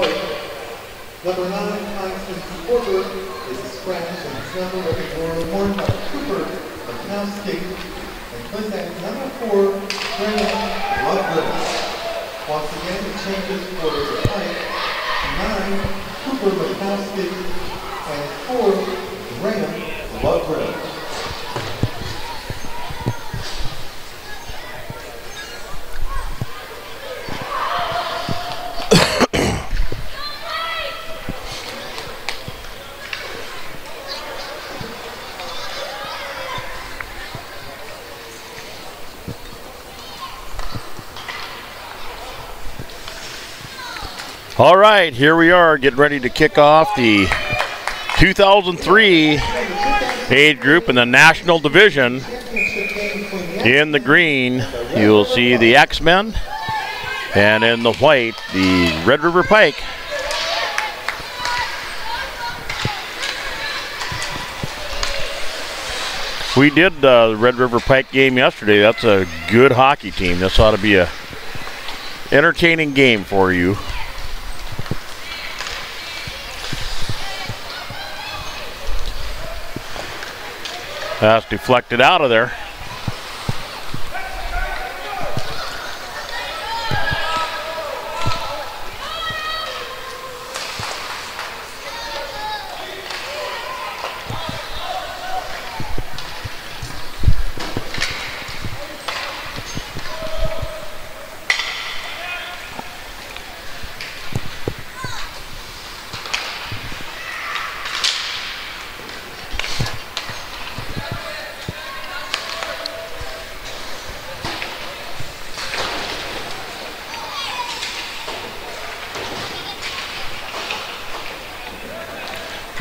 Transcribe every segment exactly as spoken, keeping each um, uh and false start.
Pike. Number nine, Constance Porter, is scratched and snuggled at the door worn by Cooper of Townscape and puts at number four, Brandon Loveless. Once again, the changes for the Pike. Nine, Cooper of Townscape, and four, Graham Loveless. All right, here we are getting ready to kick off the two thousand three age group in the National Division. In the green, you'll see the X-Men, and in the white, the Red River Pike. We did uh, the Red River Pike game yesterday. That's a good hockey team. This ought to be an entertaining game for you. That's deflected out of there.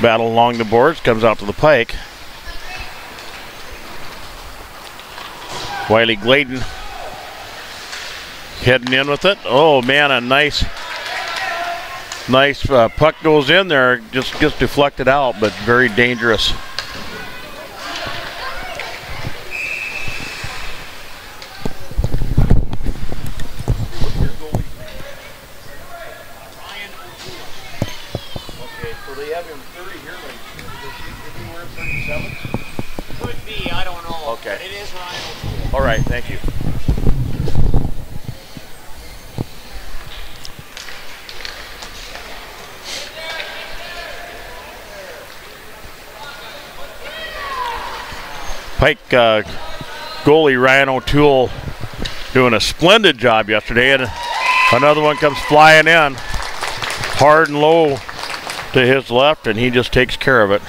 Battle along the boards, comes out to the Pike. Wiley Gladen heading in with it. Oh man, a nice, nice uh, puck goes in there, just gets deflected out, but very dangerous. Pike uh, goalie Ryan O'Toole doing a splendid job yesterday, and another one comes flying in hard and low to his left, and he just takes care of it.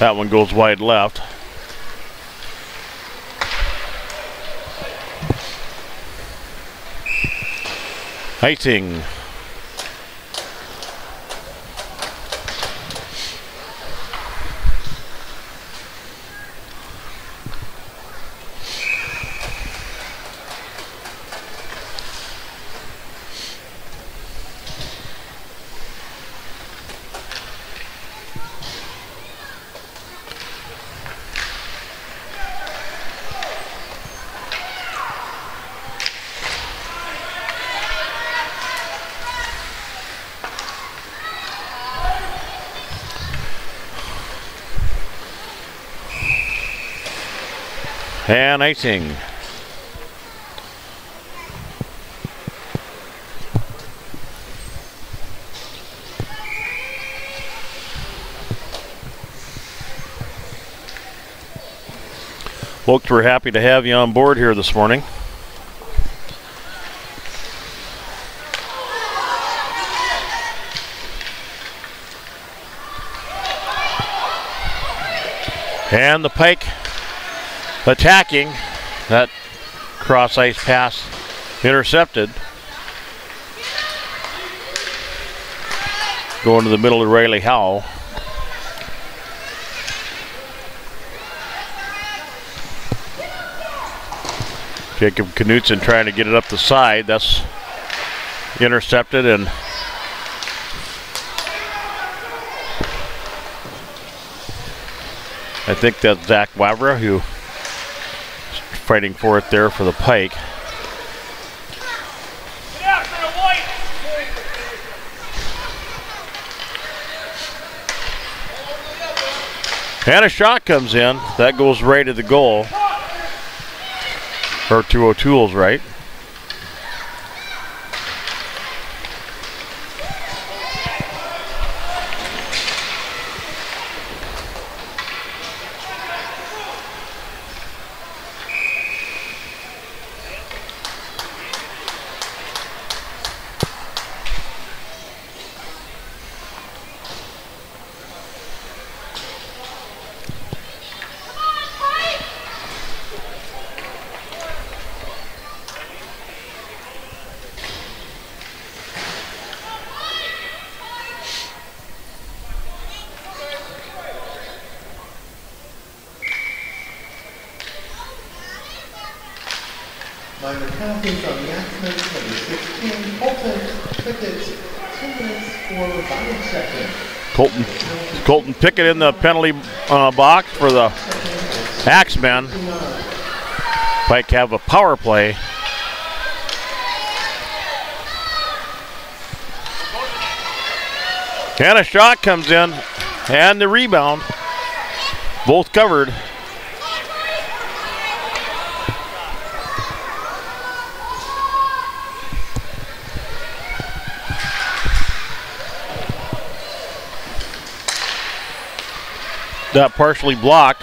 That one goes wide left. Icing. And icing. Folks, we're happy to have you on board here this morning. And the Pike attacking, that cross ice pass intercepted. Going to the middle of Riley Howell. Jacob Knutson trying to get it up the side. That's intercepted, and I think that's Zach Wabra who's fighting for it there for the Pike. And a shot comes in. That goes right at the goal. Or to O'Toole's right. Pickett in the penalty uh, box for the Axemen. Pike have a power play. And a shot comes in, and the rebound. Both covered. That partially blocked.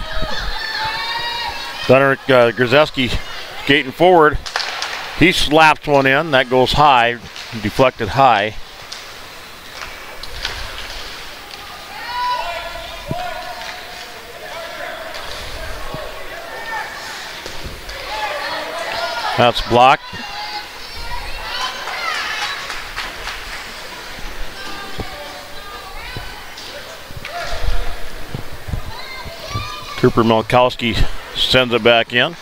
Dunner uh, Grzeski skating forward. He slaps one in. That goes high, deflected high. That's blocked. Cooper Malkowski sends it back in.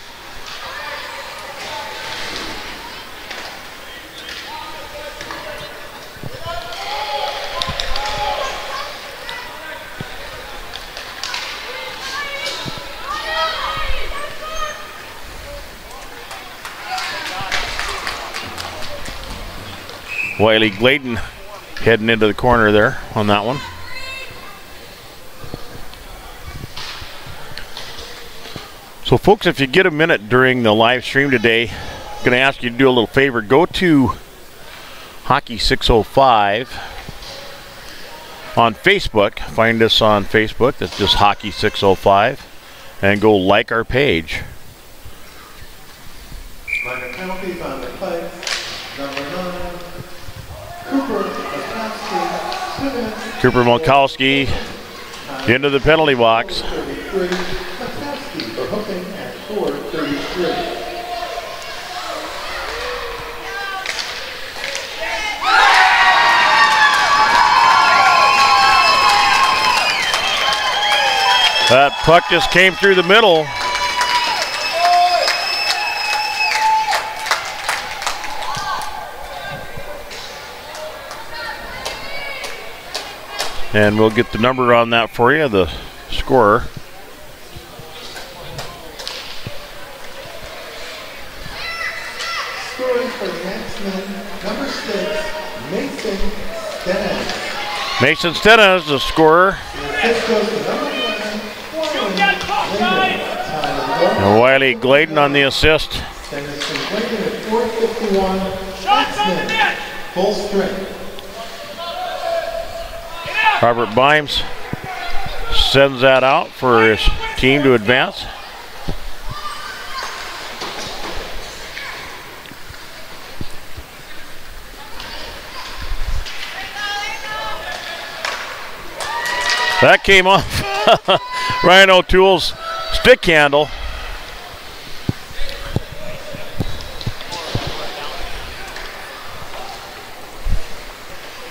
Wiley Gladen heading into the corner there on that one. So folks, if you get a minute during the live stream today, I'm gonna ask you to do a little favor. Go to Hockey six oh five on Facebook. Find us on Facebook, that's just Hockey six oh five, and go like our page. Minor penalties on the play. Number nine, Cooper Malkowski. Cooper Malkowski into the penalty box. That puck just came through the middle. And we'll get the number on that for you, the scorer. Scoring for the X-Men, number six, Mason Stennis. Mason Stennis, the scorer. And Wiley Gladen on the assist. Shots on the net. Full strength. Robert Bimes sends that out for his team to advance. That came off Ryan O'Toole's stick handle.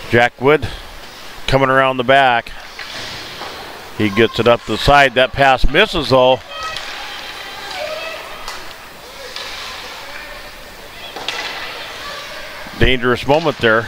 Jack Wood coming around the back. He gets it up the side. That pass misses though. Dangerous moment there.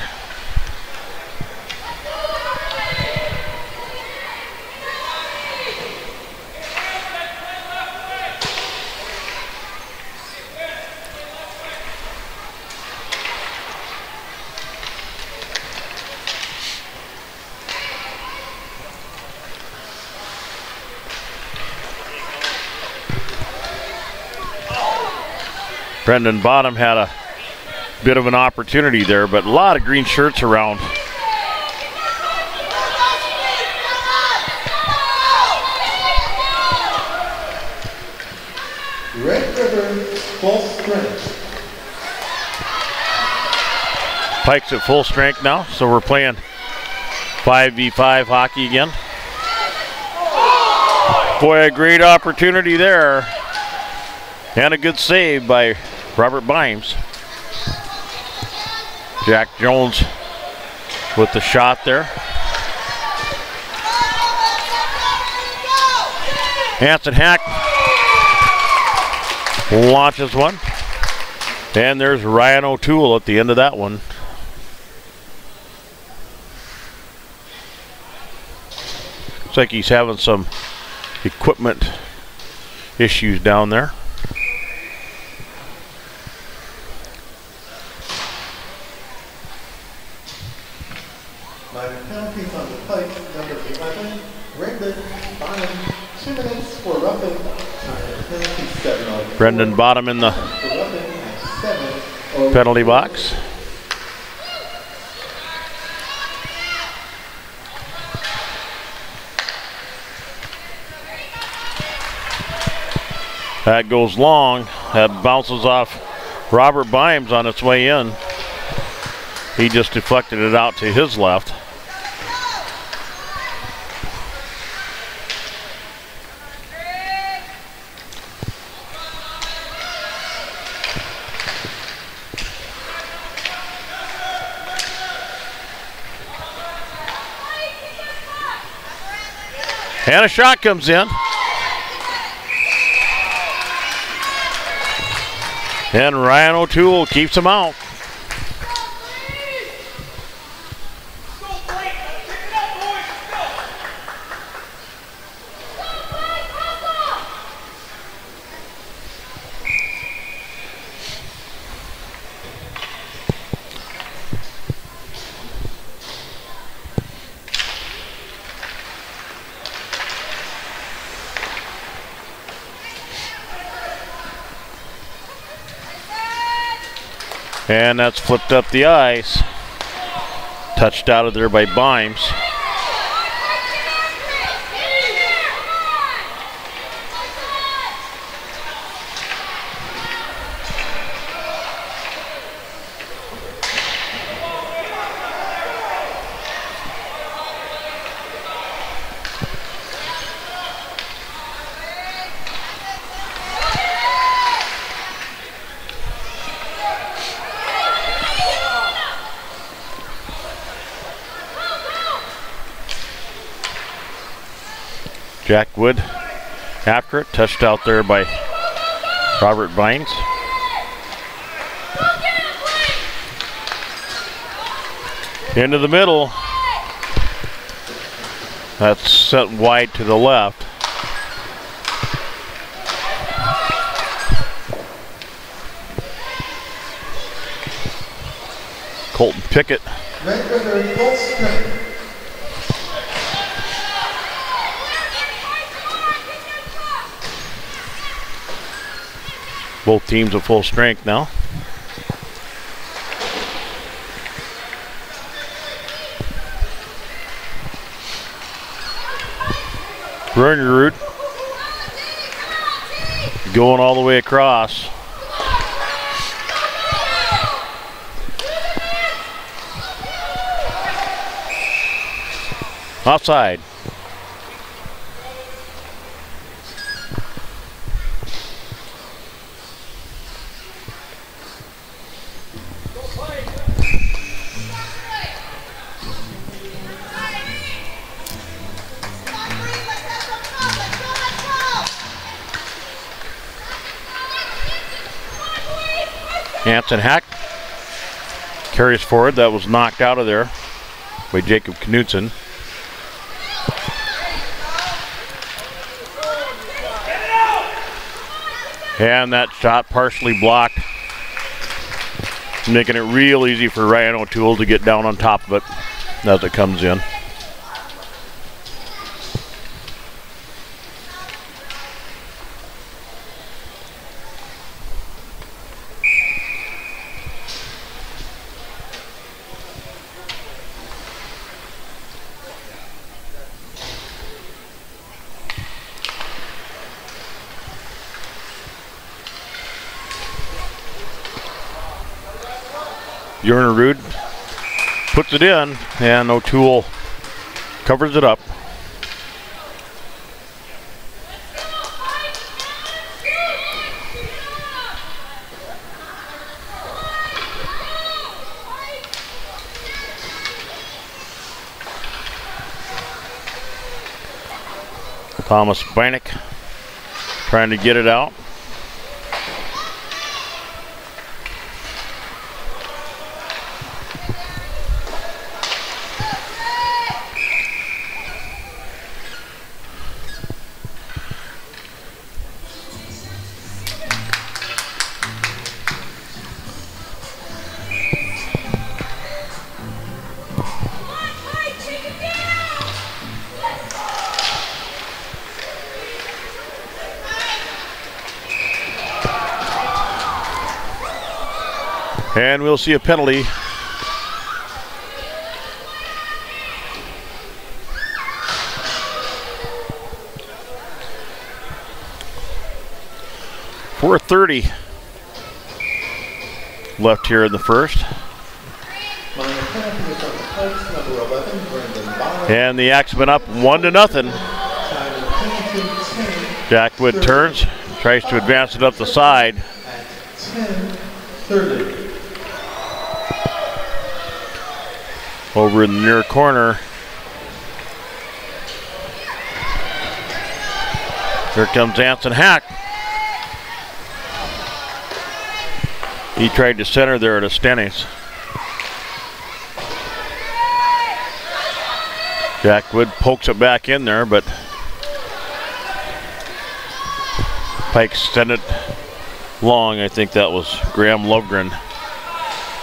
Brendan Bottom had a bit of an opportunity there, but a lot of green shirts around. Red River, full strength. Pike's at full strength now, so we're playing five v five hockey again. Boy, a great opportunity there. And a good save by Robert Bimes. Jack Jones with the shot there. Hanson Hack launches one. And there's Ryan O'Toole at the end of that one. Looks like he's having some equipment issues down there. Brendan Bottom in the penalty box. That goes long. That bounces off Robert Bimes on its way in. He just deflected it out to his left. And a shot comes in. And Ryan O'Toole keeps him out. And that's flipped up the ice. Touched out of there by Bimes. Jack Wood after it, touched out there by Robert Bimes. Into the middle. That's set wide to the left. Colton Pickett. Both teams at full strength now. Rungerud going all the way across. Offside. Hanson Hack carries forward. That was knocked out of there by Jacob Knudsen. And that shot partially blocked, making it real easy for Ryan O'Toole to get down on top of it as it comes in. Urinerud puts it in, and O'Toole covers it up. Thomas Banick trying to get it out. And we'll see a penalty. four thirty left here in the first. And the Axemen up one to nothing. Jack Wood turns, tries to advance it up the side. Over in the near corner. Here comes Anson Hack. He tried to center there to Stennis. Jack Wood pokes it back in there, but Pike sent it long. I think that was Graham Lovgren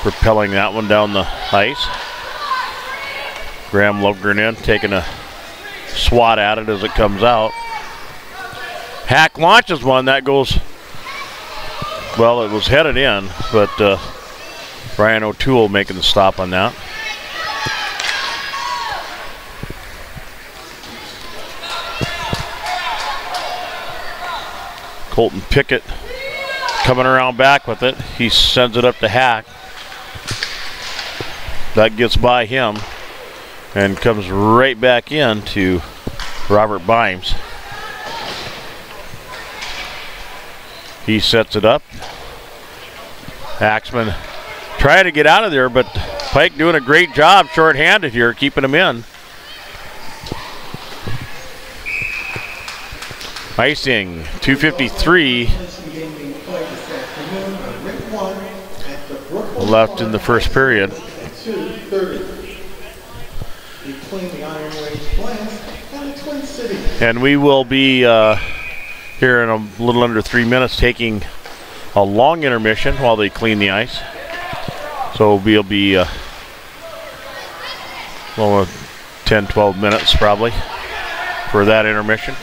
propelling that one down the ice. Graham Lovgren in, taking a swat at it as it comes out. Hack launches one, that goes, well, it was headed in, but uh, Brian O'Toole making the stop on that. Colton Pickett coming around back with it. He sends it up to Hack. That gets by him. And comes right back in to Robert Bimes. He sets it up. Axemen trying to get out of there, but Pike doing a great job shorthanded here, keeping him in. Icing, two fifty-three left in the first period. And we will be uh, here in a little under three minutes taking a long intermission while they clean the ice. So we'll be uh, well, ten, twelve minutes probably for that intermission.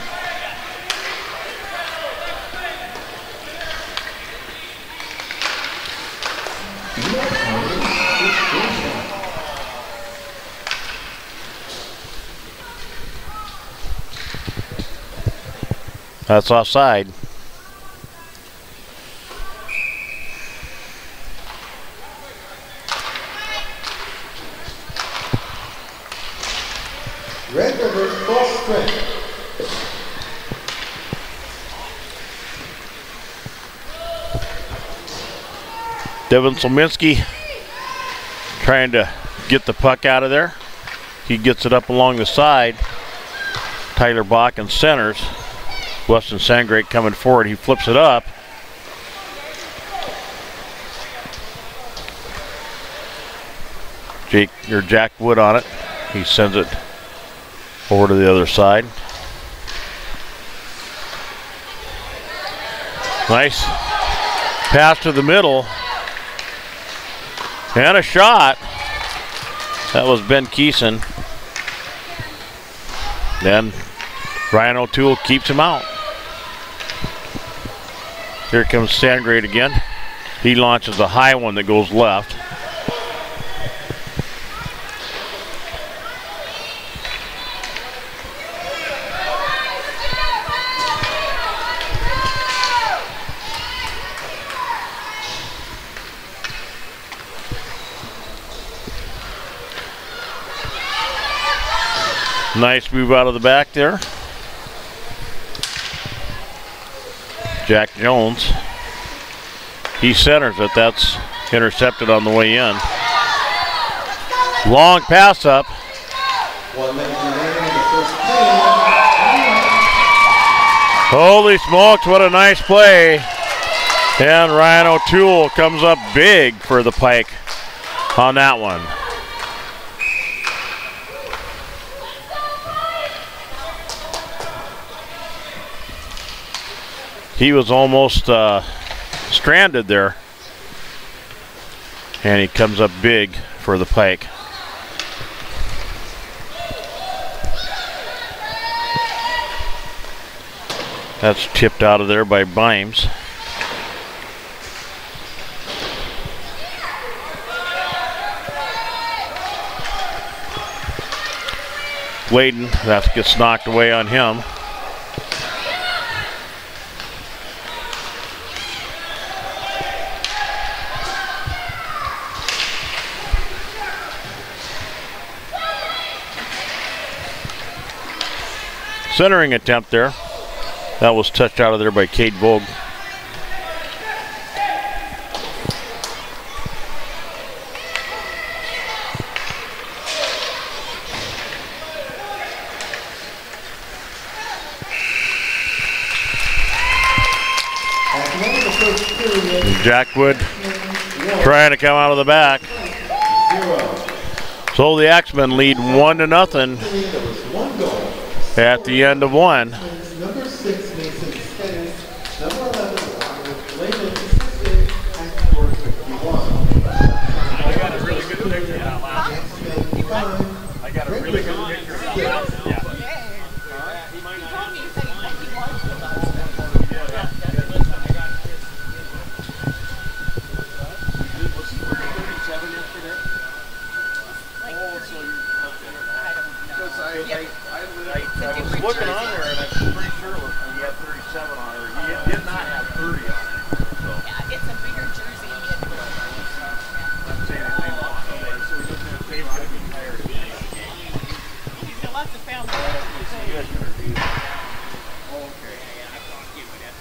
That's offside. Red River full strength. Devin Slominski trying to get the puck out of there. He gets it up along the side. Tyler Bakken centers. Weston Sangrake coming forward. He flips it up. Jake or Jack Wood on it. He sends it over to the other side. Nice pass to the middle. And a shot. That was Ben Keeson. Then Ryan O'Toole keeps him out. Here comes Sandgrave again. He launches a high one that goes left. Nice move out of the back there. Jack Jones. He centers it. That's intercepted on the way in. Long pass up. Holy smokes, what a nice play. And Ryan O'Toole comes up big for the Pike on that one. He was almost uh, stranded there. And he comes up big for the Pike. That's tipped out of there by Bimes. Layden, that gets knocked away on him. Centering attempt there. That was touched out of there by Cade Vogue. Jack Wood trying to come out of the back. So the X-Men lead one to nothing at the end of one. Number six makes it steady. Number eleven with Layden assisted at four fifty-one. I got a really good picture of that last one. I got a really good picture of that last one. Yeah. He told me he said he wants to love. Was he wearing thirty-seven yesterday? Oh, so you're up there. Because I, I, I, I, I was looking on there and I was pretty sure he had thirty-seven on her. He uh, did not have thirty on her. So. Yeah, it's a bigger jersey. I'm saying his name off. So he doesn't have paper to be tired. He's got lots of family. Oh, okay. I thought he would have to.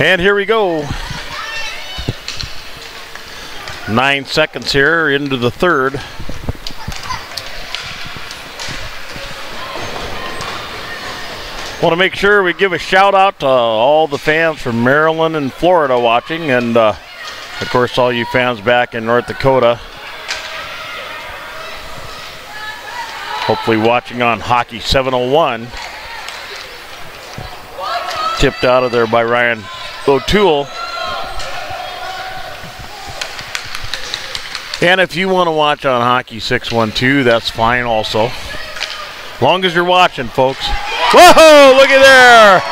And here we go. Nine seconds here into the third. Want to make sure we give a shout out to all the fans from Maryland and Florida watching, and uh, of course all you fans back in North Dakota. Hopefully watching on Hockey seven oh one. Tipped out of there by Ryan O'Toole. And if you want to watch on Hockey six one two, that's fine also. Long as you're watching, folks. Whoa, look at there.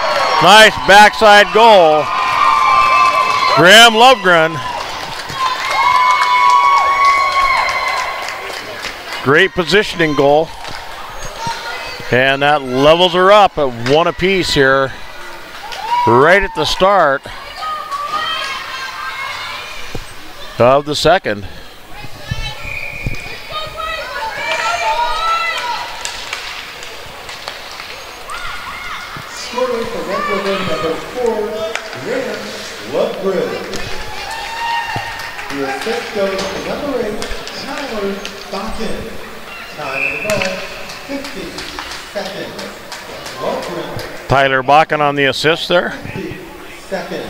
Nice backside goal. Graham Lovegren. Great positioning goal. And that levels her up at one apiece here. Right at the start of the second. Scoring for Red River, number four, Graham Lovegren. The assist goes to number eight, Tyler Stockin. Time of the ball, fifty seconds. Lovegren. Tyler Bakken on the assist there. Second.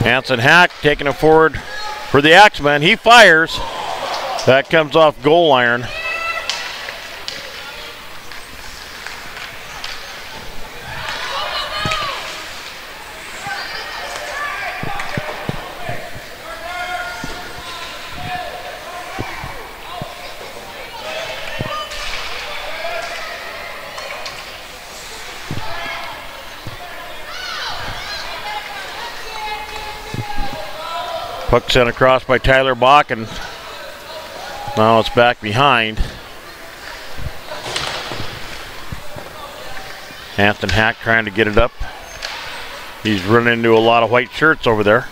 Hanson Hack taking it forward for the Axemen. He fires. That comes off goal iron. Puck sent across by Tyler Bach, and now it's back behind. Anthony Hack trying to get it up. He's run into a lot of white shirts over there.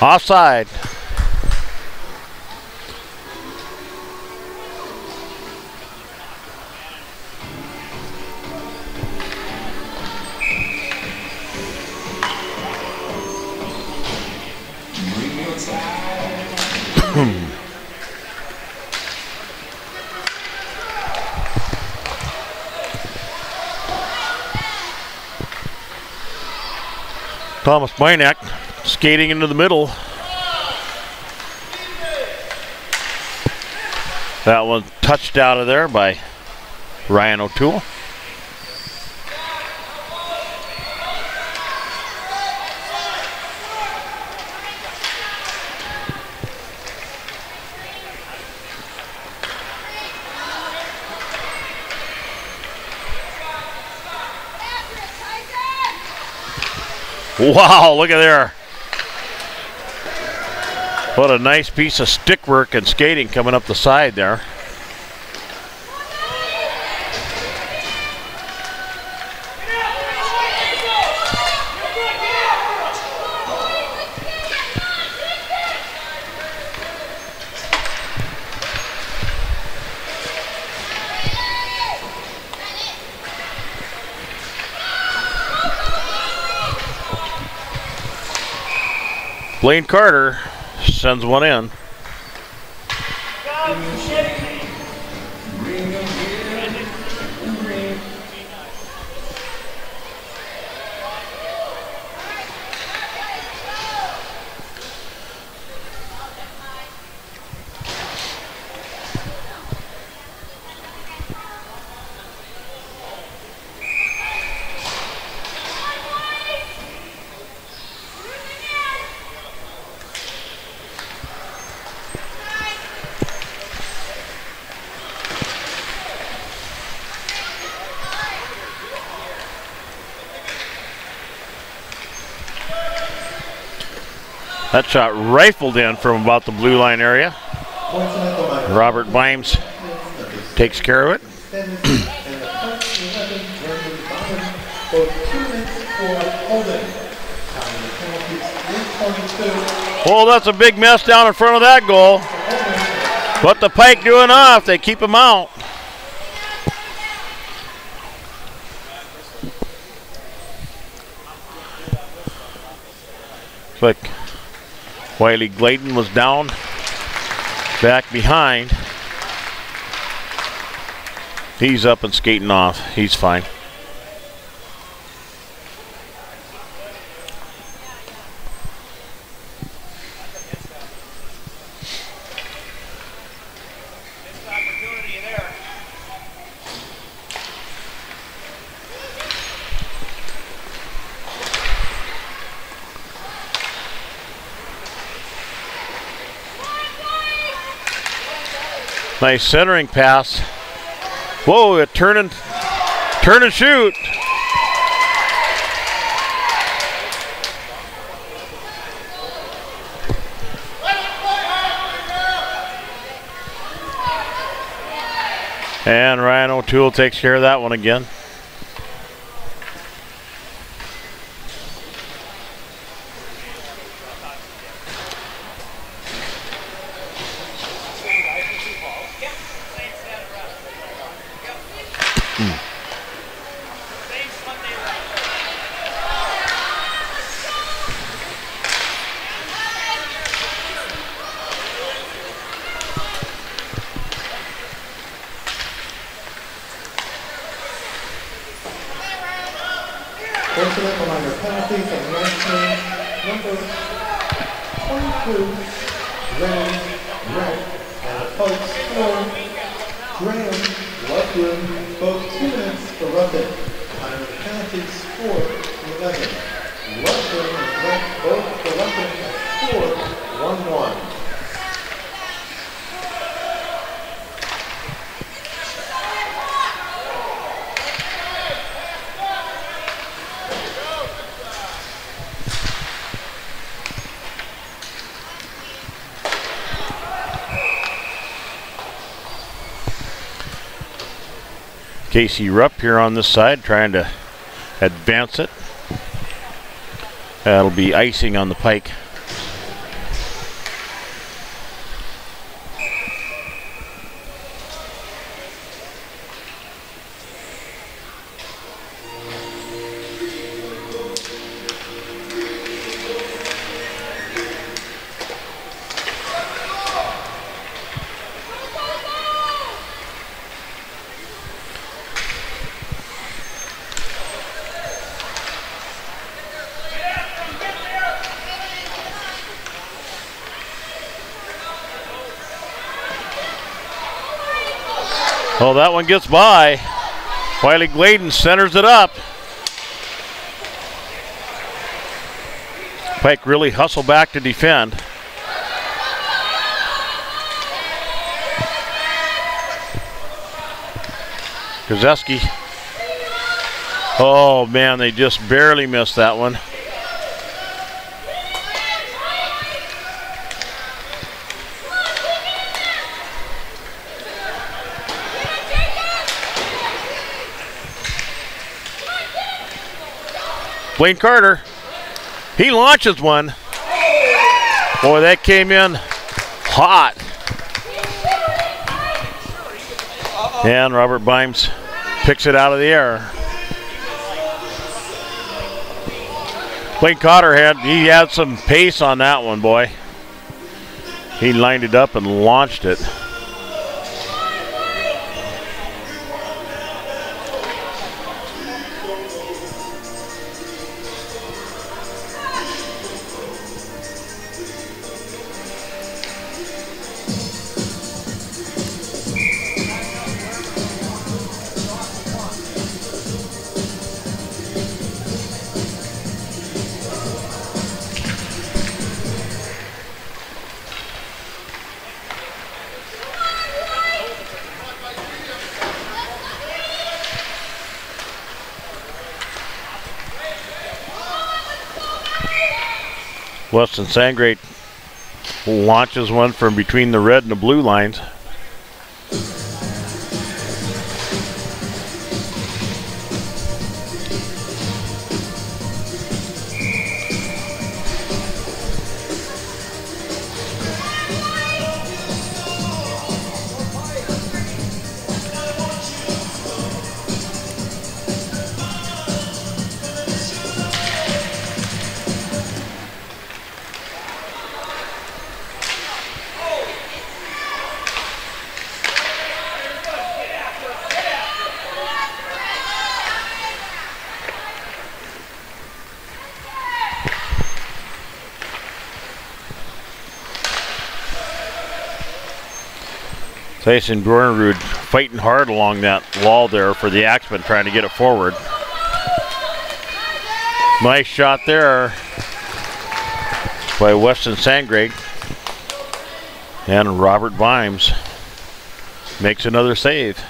Offside. Thomas Beinach skating into the middle. That one touched out of there by Ryan O'Toole. Wow, look at there. What a nice piece of stick work and skating coming up the side there. Blaine Carter sends one in. That shot rifled in from about the blue line area. Robert Bimes takes care of it. Well, that's a big mess down in front of that goal. But the Pike do enough. They keep him out. It's like Wiley Gladen was down back behind. He's up and skating off. He's fine. Nice centering pass. Whoa, a turn and, turn and shoot. And Ryan O'Toole takes care of that one again. Casey Rupp here on this side trying to advance it. That'll be icing on the Pike. Oh, that one gets by. Wiley Gladen centers it up. Pike really hustle back to defend. Krzeski. Oh, man, they just barely missed that one. Blaine Carter, he launches one. Boy, that came in hot. And Robert Bimes picks it out of the air. Blaine Carter had, he had some pace on that one, boy. He lined it up and launched it. Weston Sangrate launches one from between the red and the blue lines. Tyson Bjornerud fighting hard along that wall there for the Axemen, trying to get it forward. Nice shot there by Weston Sangrate. And Robert Vimes makes another save.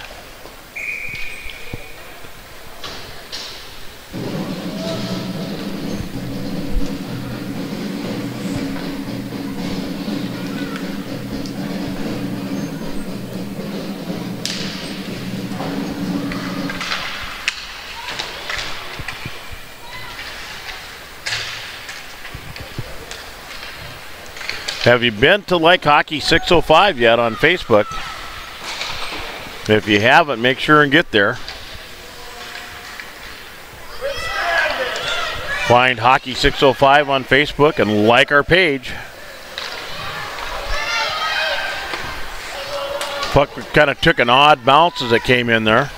Have you been to Like Hockey six oh five yet on Facebook? If you haven't, make sure and get there. Find Hockey six oh five on Facebook and like our page. Puck kind of took an odd bounce as it came in there.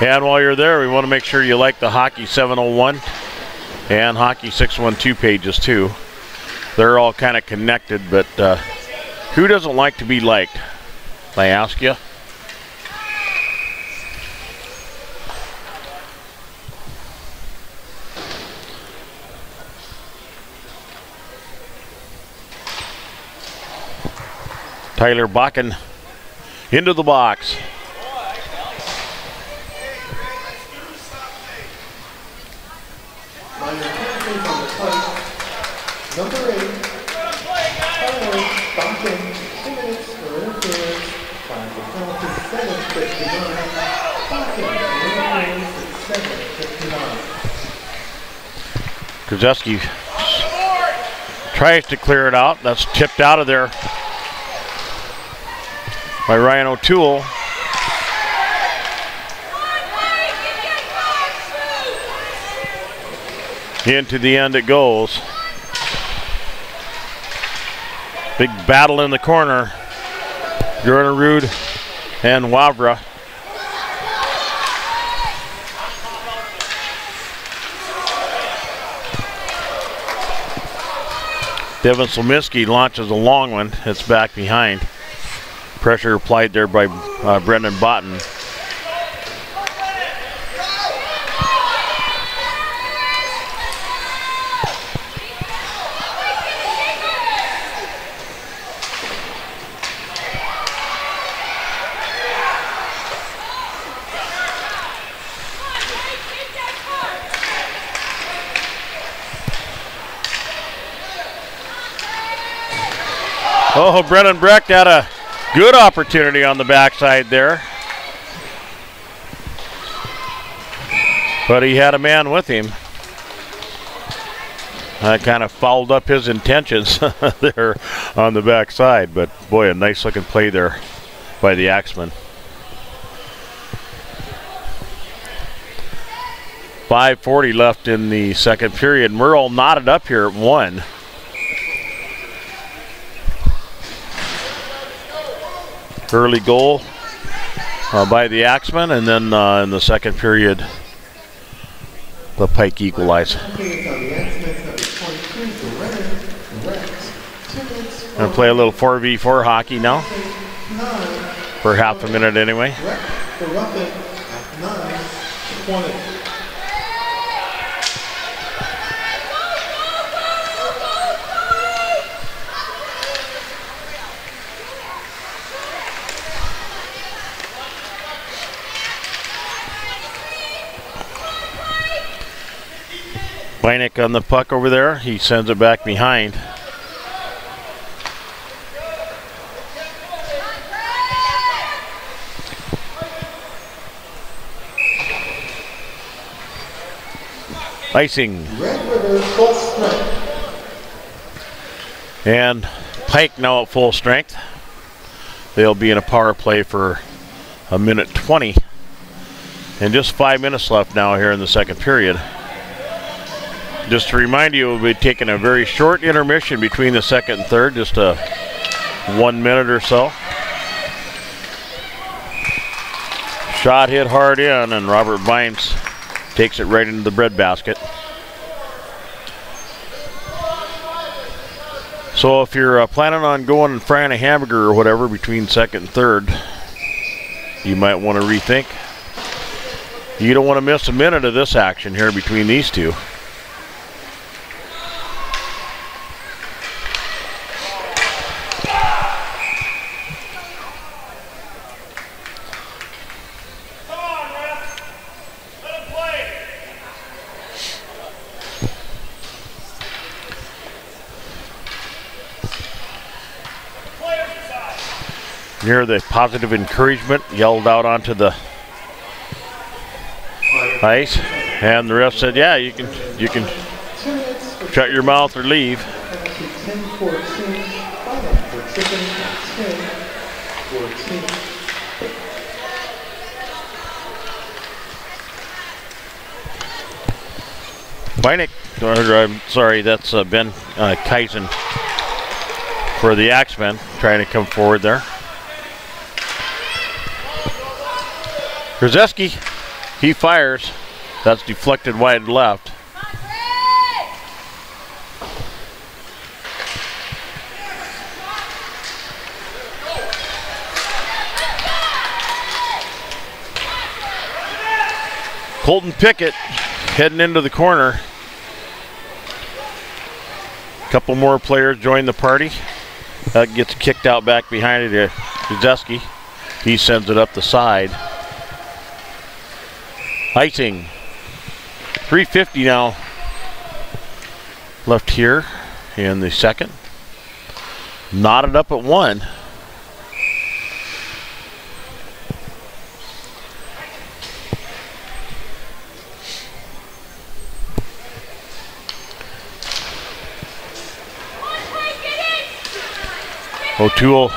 And while you're there, we want to make sure you like the Hockey seven oh one and Hockey six one two pages too. They're all kind of connected, but uh, who doesn't like to be liked? I ask you. Tyler Bakken into the box. Krzyzewski tries to clear it out. That's tipped out of there by Ryan O'Toole. Into the end it goes. Big battle in the corner. Bjornerud and Wavra. Devin Slominski launches a long one. It's back behind. Pressure applied there by uh, Brendan Botten. Oh, Brennan Brecht had a good opportunity on the backside there. But he had a man with him. That kind of fouled up his intentions there on the backside. But, boy, a nice looking play there by the Axemen. five forty left in the second period. Merle knotted up here at one. Early goal uh, by the Axemen, and then uh, in the second period, the Pike equalize. Gonna play a little four v four hockey now, for half a minute anyway. Weineck on the puck over there. He sends it back behind. Icing. And Pike now at full strength. They'll be in a power play for a minute twenty. And just five minutes left now here in the second period. Just to remind you, we'll be taking a very short intermission between the second and third, just a one minute or so. Shot hit hard in, and Robert Vines takes it right into the breadbasket. So if you're uh, planning on going and frying a hamburger or whatever between second and third, you might want to rethink. You don't want to miss a minute of this action here between these two. Near the positive encouragement yelled out onto the ice, and the ref said, yeah, you can you can shut your mouth or leave. Weineck, I'm sorry, that's uh, Ben uh, Kaizen for the Axemen trying to come forward there. Krzeski, he fires. That's deflected wide left. Colton Pickett heading into the corner. A couple more players join the party. That gets kicked out back behind it to Krzeski. He sends it up the side. Icing. three fifty now left here in the second. Knotted up at one. O'Toole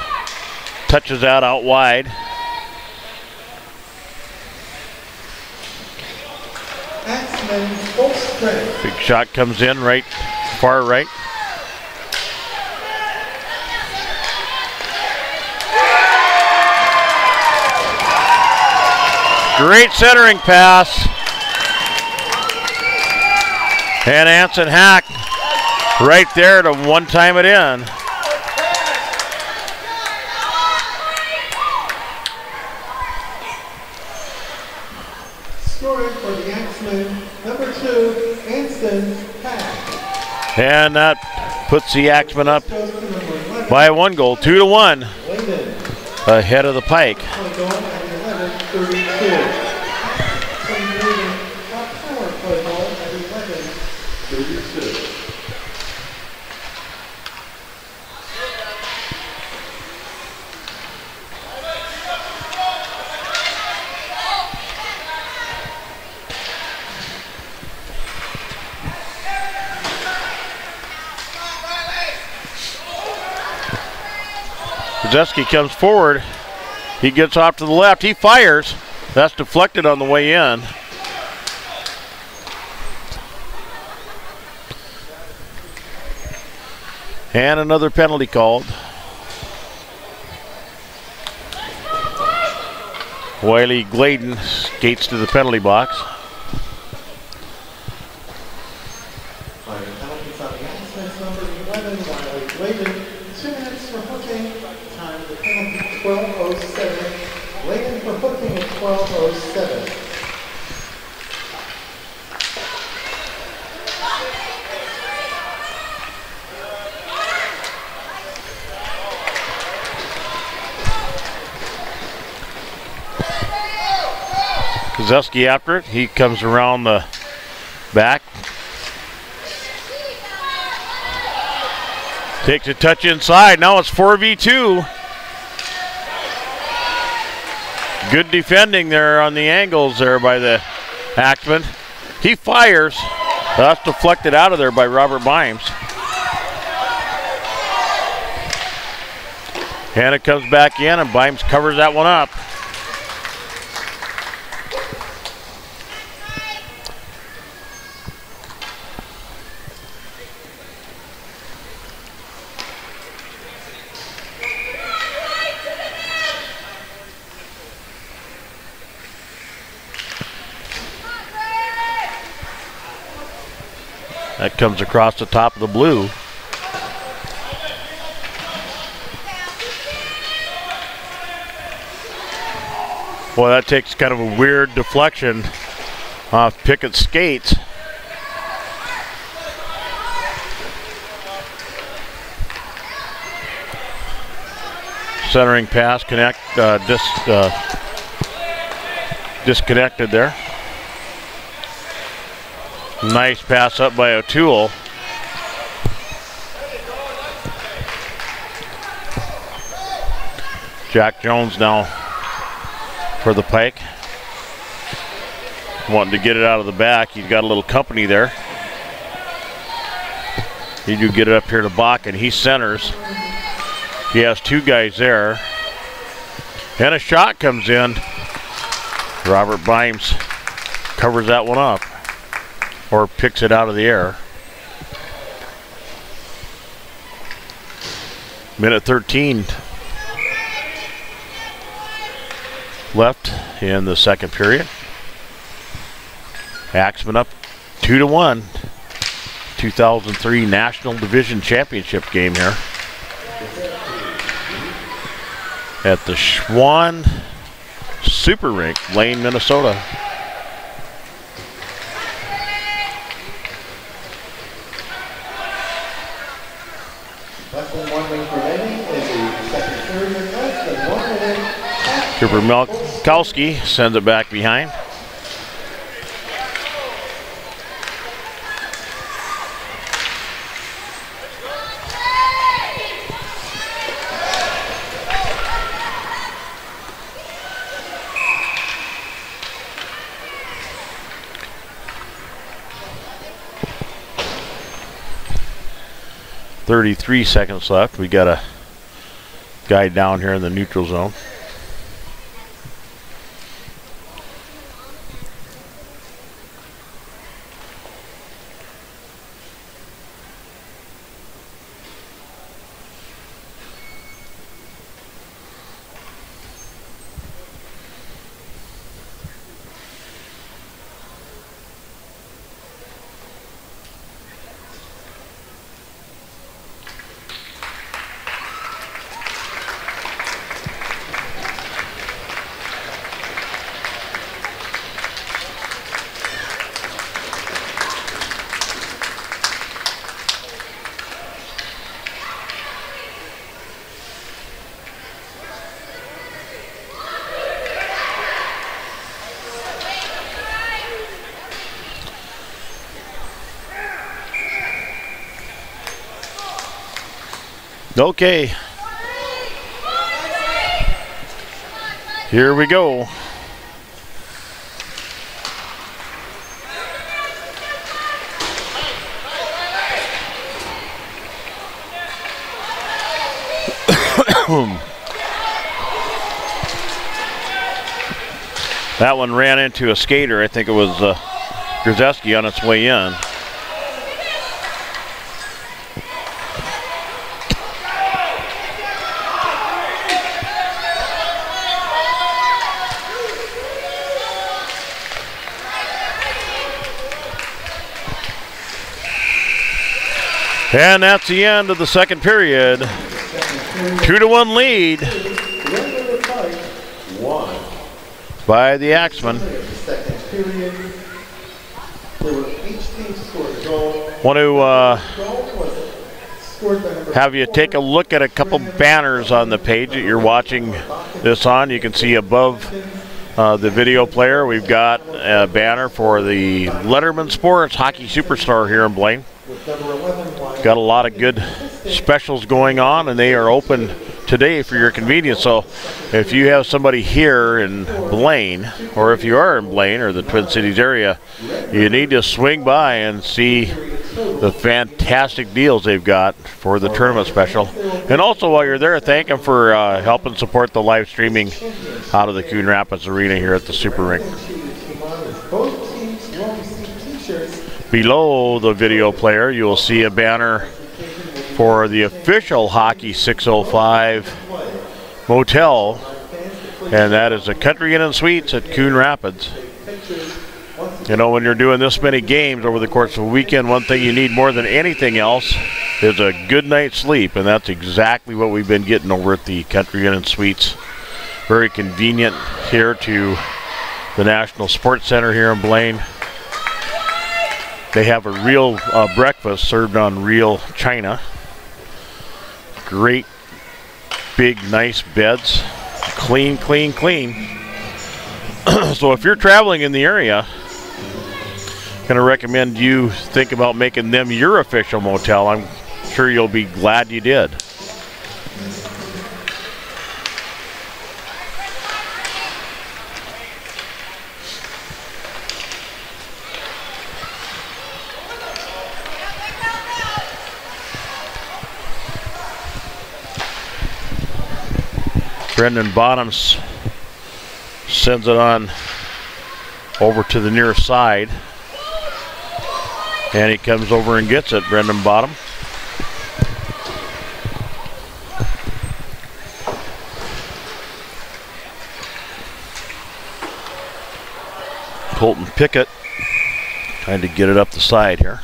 touches that out wide. Big shot comes in right, far right. Great centering pass. And Anson Hack right there to one time it in. And that puts the Axemen up by one goal, two to one, ahead of the Pike. Krzeski comes forward. He gets off to the left. He fires. That's deflected on the way in. And another penalty called. Wiley Gladen skates to the penalty box. Krzeski after it. He comes around the back. Takes a touch inside. Now it's four v two. Good defending there on the angles there by the Axman. He fires. That's deflected out of there by Robert Bimes. Hannah comes back in, and Bimes covers that one up. That comes across the top of the blue. Boy, that takes kind of a weird deflection off Pickett's skates. Centering pass, connect, uh, dis, uh, disconnected there. Nice pass up by O'Toole. Jack Jones now for the Pike. Wanting to get it out of the back. He's got a little company there. He do get it up here to Bach, and he centers. He has two guys there. And a shot comes in. Robert Bimes covers that one up, or picks it out of the air. Minute thirteen left in the second period. Axemen up two to one. two thousand three National Division Championship game here at the Schwan Super Rink, Lane, Minnesota. Cooper Malkowski sends it back behind. thirty-three seconds left. We got a guy down here in the neutral zone. Okay, here we go. That one ran into a skater. I think it was uh, Grzeski on its way in. And that's the end of the second period. Two to one lead by the Axemen. Want to uh, have you take a look at a couple banners on the page that you're watching this on. You can see above uh, the video player, we've got a banner for the Letterman Sports Hockey Superstore here in Blaine. Got a lot of good specials going on, and they are open today for your convenience. So if you have somebody here in Blaine, or if you are in Blaine or the Twin Cities area, you need to swing by and see the fantastic deals they've got for the tournament special. And also, while you're there, thank them for uh, helping support the live streaming out of the Coon Rapids Arena here at the Super Rink. Below the video player, you will see a banner for the official Hockey six oh five motel, and that is the Country Inn and Suites at Coon Rapids. You know, when you're doing this many games over the course of a weekend, one thing you need more than anything else is a good night's sleep, and that's exactly what we've been getting over at the Country Inn and Suites. Very convenient here to the National Sports Center here in Blaine. They have a real uh, breakfast served on real china. Great, big, nice beds. Clean, clean, clean. So if you're traveling in the area, I'm going to recommend you think about making them your official motel. I'm sure you'll be glad you did. Brendan Bottoms sends it on over to the near side, and he comes over and gets it. Brendan Bottom. Colton Pickett trying to get it up the side here.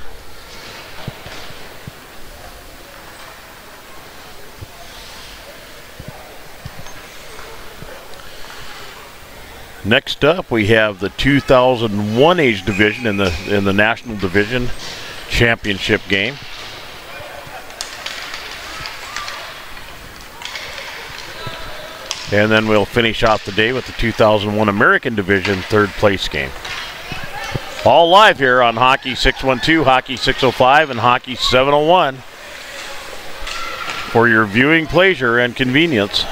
Next up, we have the two thousand one age division in the in the National Division Championship game. And then we'll finish off the day with the two thousand one American Division third place game. All live here on Hockey six one two, Hockey six oh five, and Hockey seven oh one for your viewing pleasure and convenience.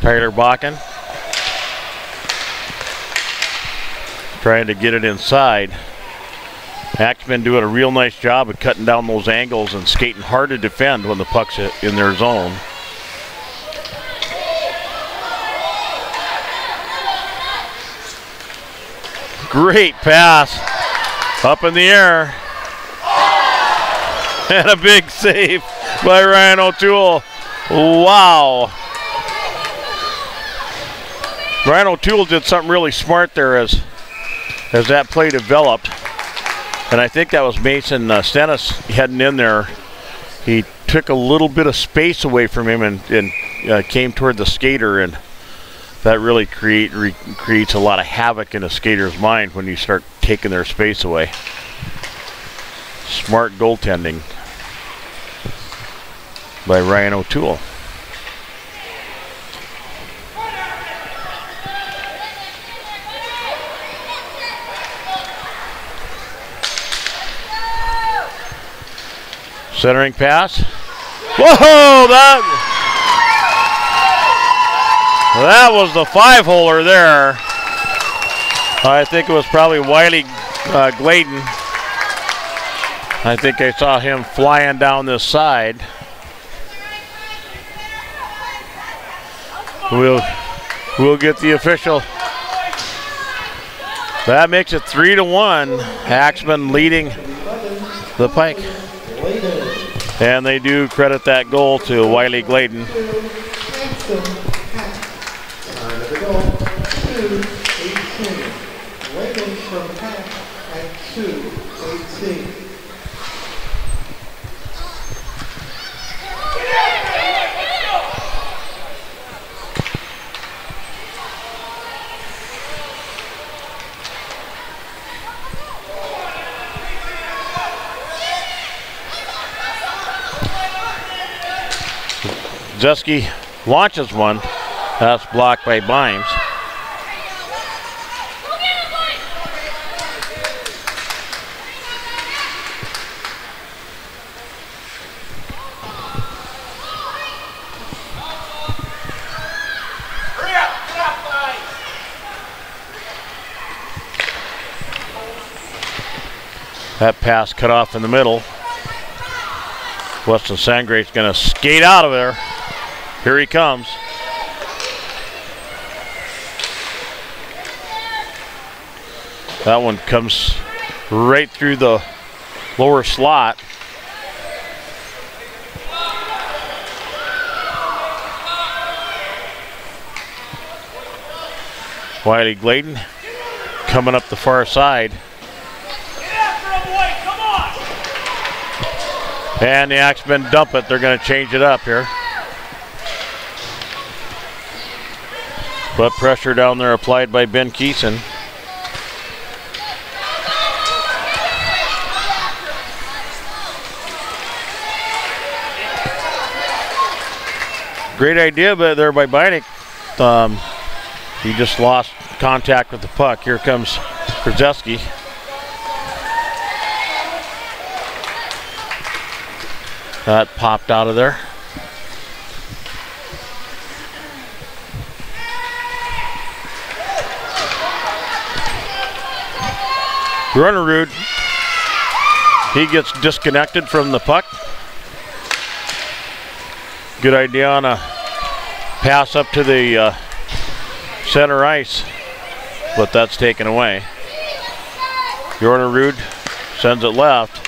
Tyler Bakken trying to get it inside. Axemen doing a real nice job of cutting down those angles and skating hard to defend when the puck's in their zone. Great pass up in the air. And a big save by Ryan O'Toole. Wow. Ryan O'Toole did something really smart there as as that play developed, and I think that was Mason uh, Stennis heading in there. He took a little bit of space away from him and, and uh, came toward the skater, and that really create, re creates a lot of havoc in a skater's mind when you start taking their space away. Smart goaltending by Ryan O'Toole. Centering pass. Whoa! That, that was the five-holer there. I think it was probably Wiley uh, Gladen. I think I saw him flying down this side. We'll, we'll get the official. That makes it three to one. Axemen leading the Pike. And they do credit that goal to Wiley Gladen. Zeski launches one. That's blocked by Bimes. That pass cut off in the middle. Weston Sangrate's gonna skate out of there. Here he comes. That one comes right through the lower slot. Wiley Gladen coming up the far side. And the Axemen dump it. They're going to change it up here. But pressure down there applied by Ben Keeson. Great idea there by Beinik. Um, he just lost contact with the puck. Here comes Krzyzewski. That popped out of there. Grunerud, he gets disconnected from the puck. Good idea on a pass up to the uh, center ice, but that's taken away. Grunerud sends it left.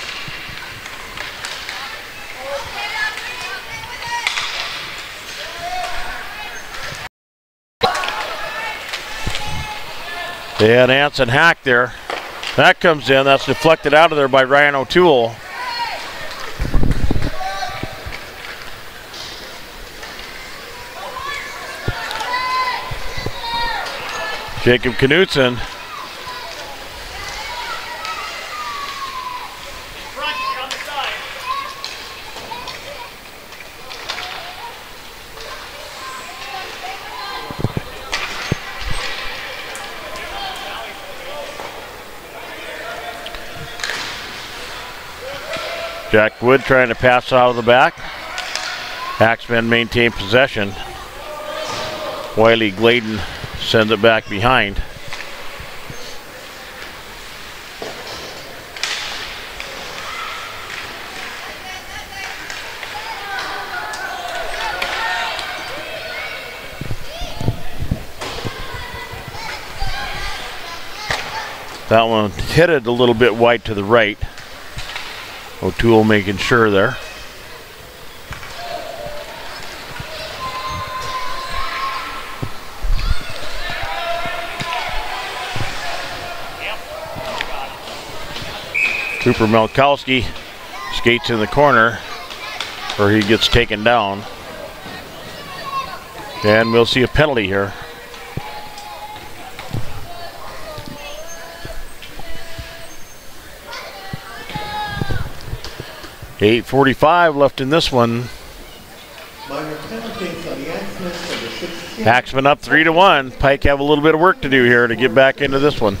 Yeah, and Anson Hack there. That comes in. That's deflected out of there by Ryan O'Toole. Jacob Knutson. Jack Wood trying to pass out of the back. Axemen maintain possession. Wiley Gladen sends it back behind. That one headed a little bit wide to the right. O'Toole making sure there. Cooper Malkowski skates in the corner where he gets taken down. And we'll see a penalty here. eight forty-five left in this one. Axemen up three to one. Pike have a little bit of work to do here to get back into this one.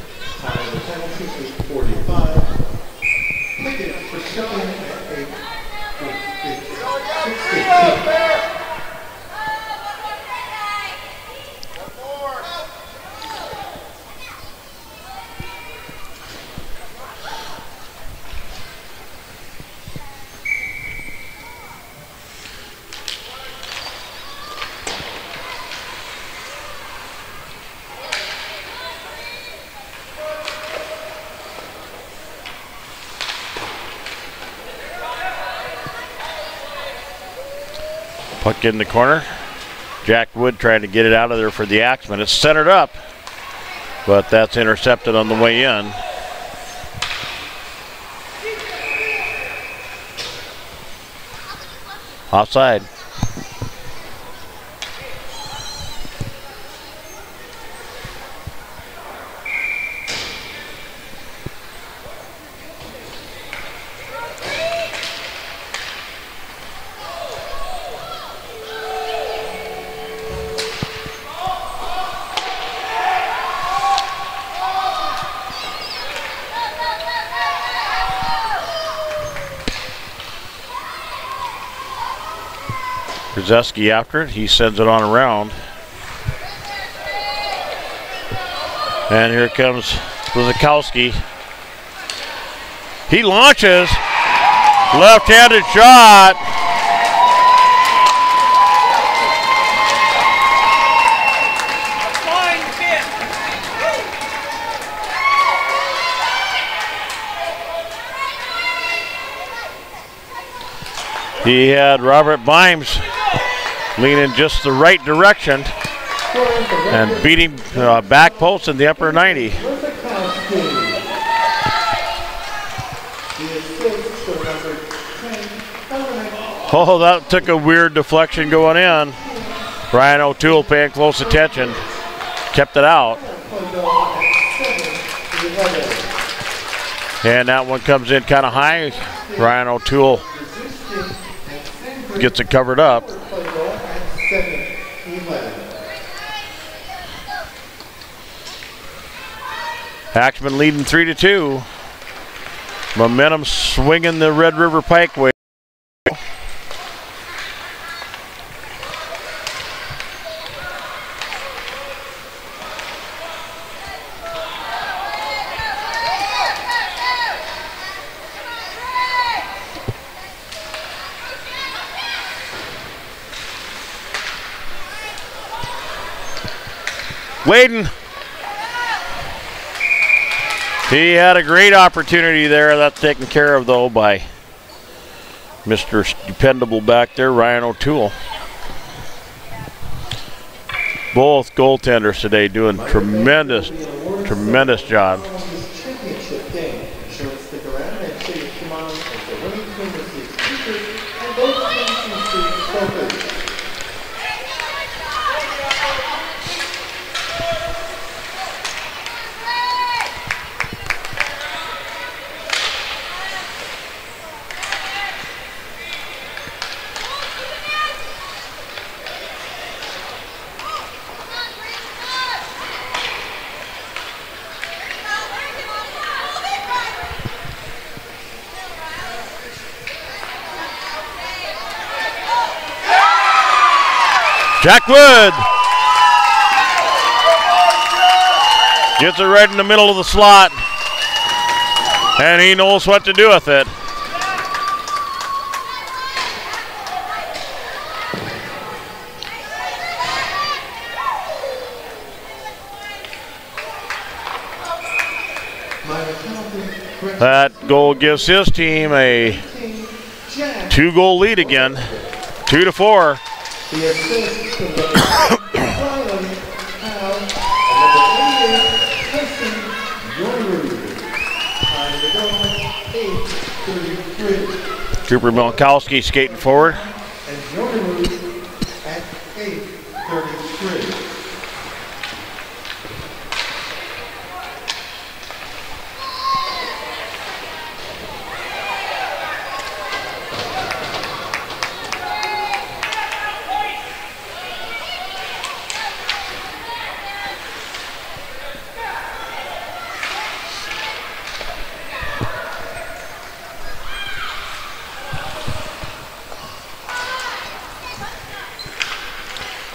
Puck in the corner. Jack Wood trying to get it out of there for the Axemen. It's centered up, but that's intercepted on the way in. Offside. Krzyzewski after it. He sends it on around. And here comes Lizakowski. He launches. Left-handed shot. He had Robert Bimes lean in just the right direction and beat him uh, back post in the upper ninety. Oh, that took a weird deflection going in. Brian O'Toole paying close attention, kept it out. And that one comes in kind of high. Brian O'Toole gets it covered up. Axman leading three to two. Momentum swinging the Red River Pike way. Layden, he had a great opportunity there. That's taken care of, though, by Mister Dependable back there, Ryan O'Toole. Both goaltenders today doing tremendous, tremendous job. Jack Wood gets it right in the middle of the slot, and he knows what to do with it. That goal gives his team a two-goal lead again, two to four. Trooper Milkowski skating forward.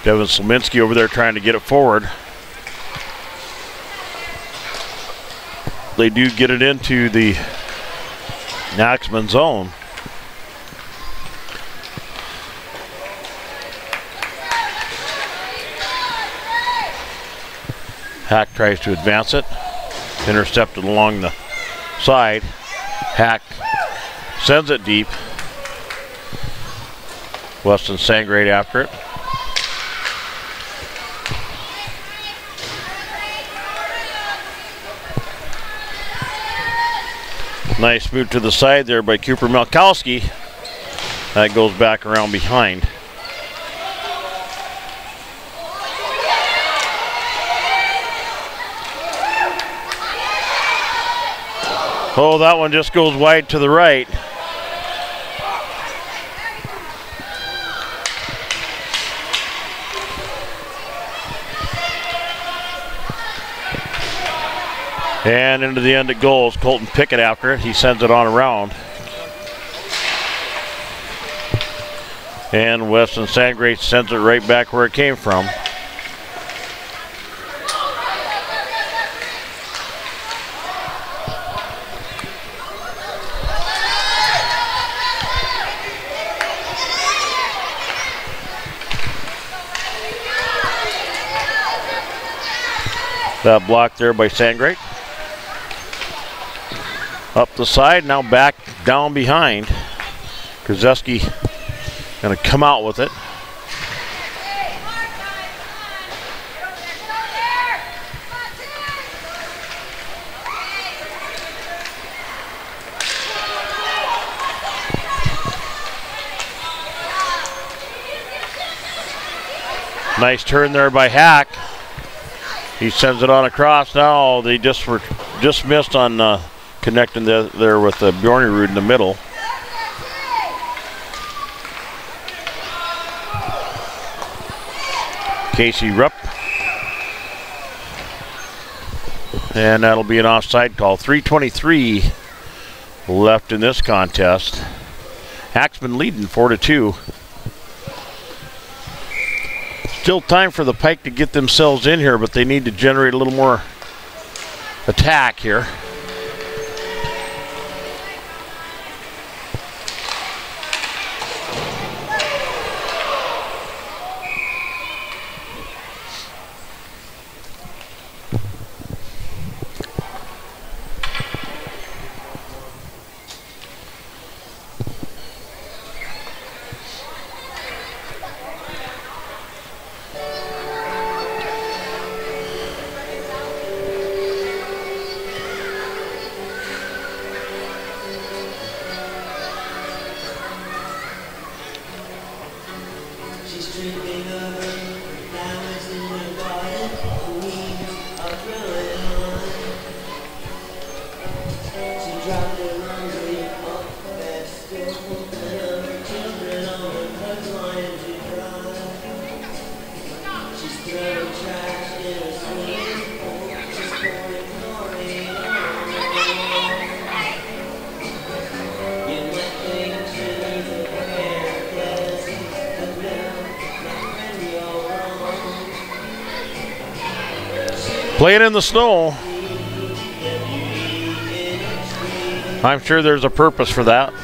Devin Slominski over there trying to get it forward. They do get it into the Naxman zone. Hack tries to advance it. Intercepted along the side. Hack sends it deep. Weston Sangrade after it. Nice move to the side there by Cooper Malkowski. That goes back around behind. Oh, that one just goes wide to the right. And into the end it goes. Colton Pickett after it. He sends it on around. And Weston Sandgren sends it right back where it came from. That block there by Sandgren. Up the side, now back down behind. Krzyzewski gonna come out with it. Nice turn there by Hack. He sends it on across. Now they just were just missed on uh, connecting the, there with uh, Bjornerud in the middle. Casey Rupp. And that'll be an offside call. three twenty-three left in this contest. Hack's been leading four to two. Still time for the Pike to get themselves in here, but they need to generate a little more attack here. Playing in the snow. I'm sure there's a purpose for that.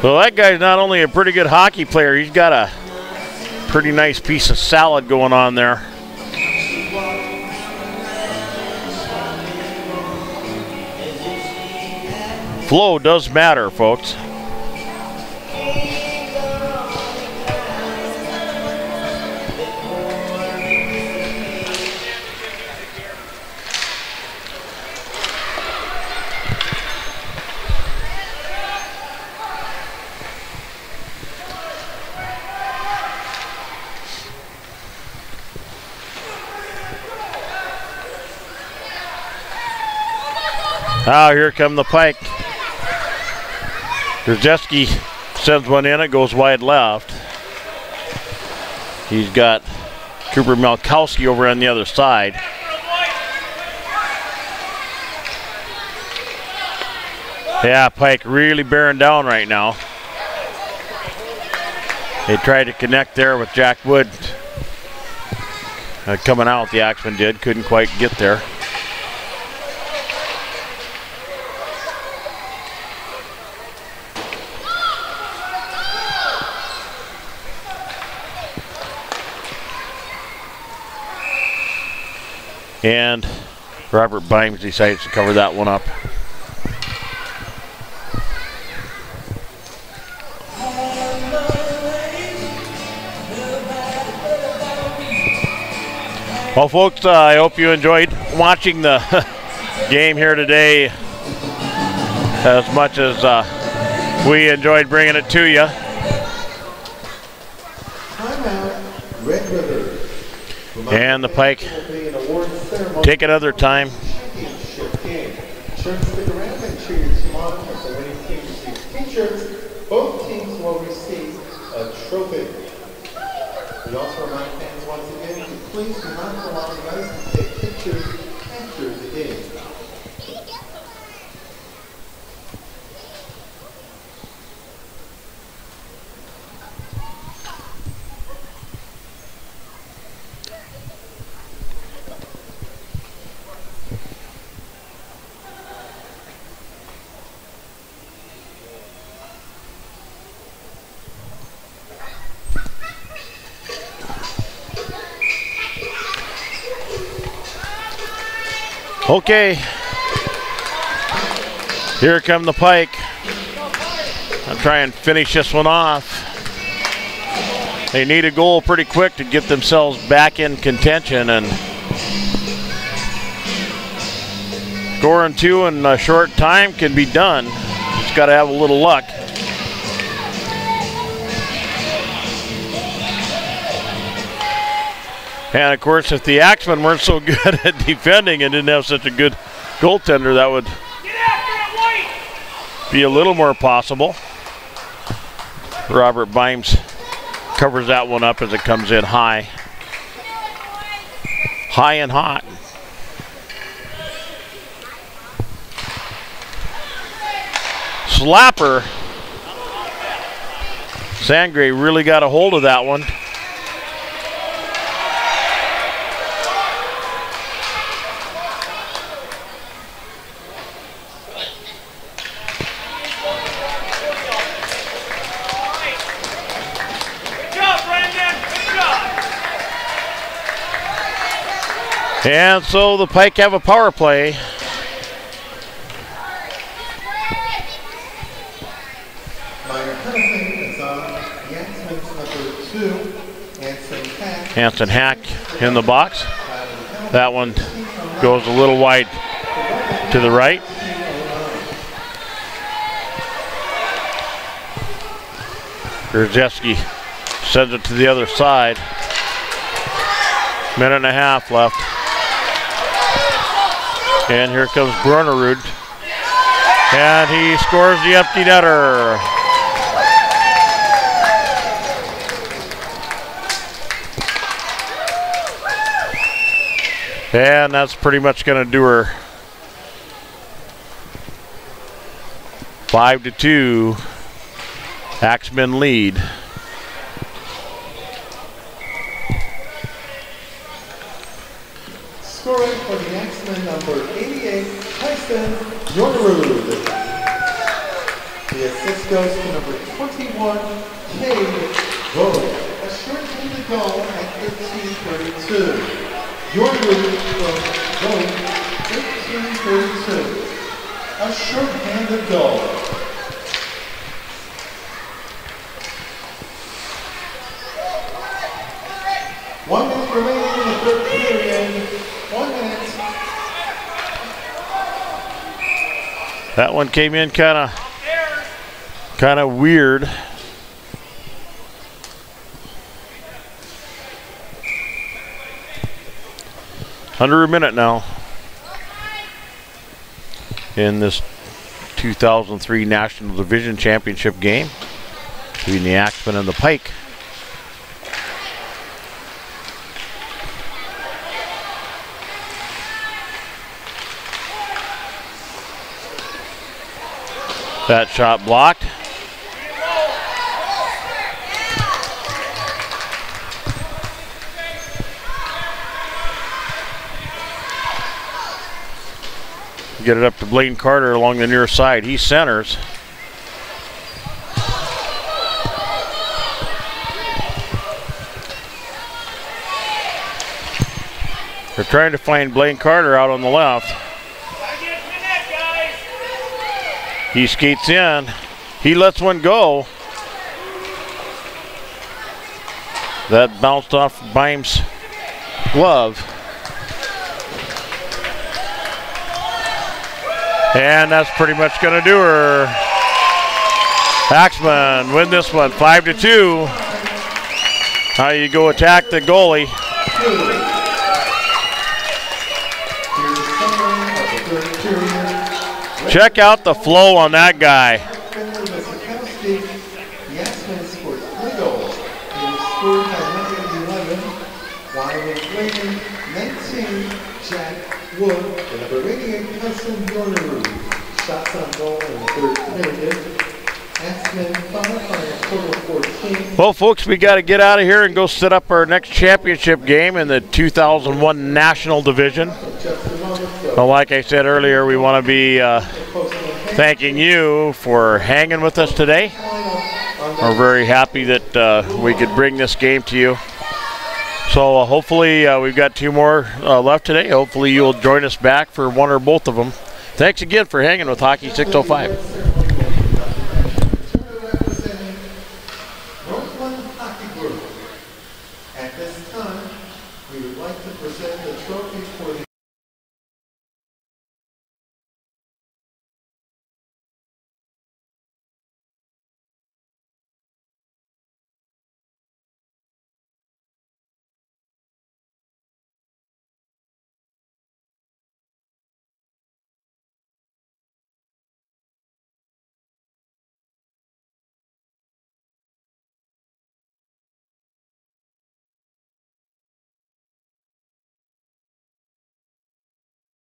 Well, that guy's not only a pretty good hockey player, he's got a pretty nice piece of salad going on there. Flow does matter, folks. Now, oh, here come the Pike. Krzyzewski sends one in, it goes wide left. He's got Cooper Malkowski over on the other side. Yeah, Pike really bearing down right now. They tried to connect there with Jack Wood. Uh, coming out, the Axeman did, couldn't quite get there. And Robert Bimes decides to cover that one up. Well, folks, uh, I hope you enjoyed watching the game here today. as much as uh, we enjoyed bringing it to you. And the Pike take another time. Both teams will receive a trophy. We also remind fans once again to please do not go on the ice and take pictures after the game. Okay, here come the Pike. I'll try and finish this one off. They need a goal pretty quick to get themselves back in contention, and scoring two in a short time can be done. Just got to have a little luck. And of course, if the Axemen weren't so good at defending and didn't have such a good goaltender, that would be a little more possible. Robert Bimes covers that one up as it comes in high. High and hot. Slapper. Sangre really got a hold of that one. And so the Pike have a power play. Hanson Hack in the box. That one goes a little wide to the right. Grzewski sends it to the other side. Minute and a half left. And here comes Brunnerud, and he scores the empty netter. And that's pretty much going to do her. Five to two, Axemen lead. Scoring for the Axemen, number eighty-eight, Tyson Jordarud. The assist goes to number twenty-one, Cade Bowen. A short time to go at fifteen thirty-two. Jordarud from Bowen, fifteen thirty-two. A short time to go. One minute remaining in the third period. One minute. That one came in kind of, kind of weird. Under a minute now in this two thousand three National Division Championship game between the Axemen and the Pike. That shot blocked. Get it up to Blaine Carter along the near side. He centers. They're trying to find Blaine Carter out on the left. He skates in, he lets one go. That bounced off Bimes' glove. And that's pretty much going to do her. Axman win this one, five to two. How you go attack the goalie. Check out the flow on that guy. Shots on goal in the third period. Well, folks, we got to get out of here and go set up our next championship game in the two thousand one National Division. Well, like I said earlier, we want to be uh, thanking you for hanging with us today. We're very happy that uh, we could bring this game to you. So uh, hopefully uh, we've got two more uh, left today. Hopefully you'll join us back for one or both of them. Thanks again for hanging with Hockey six oh five.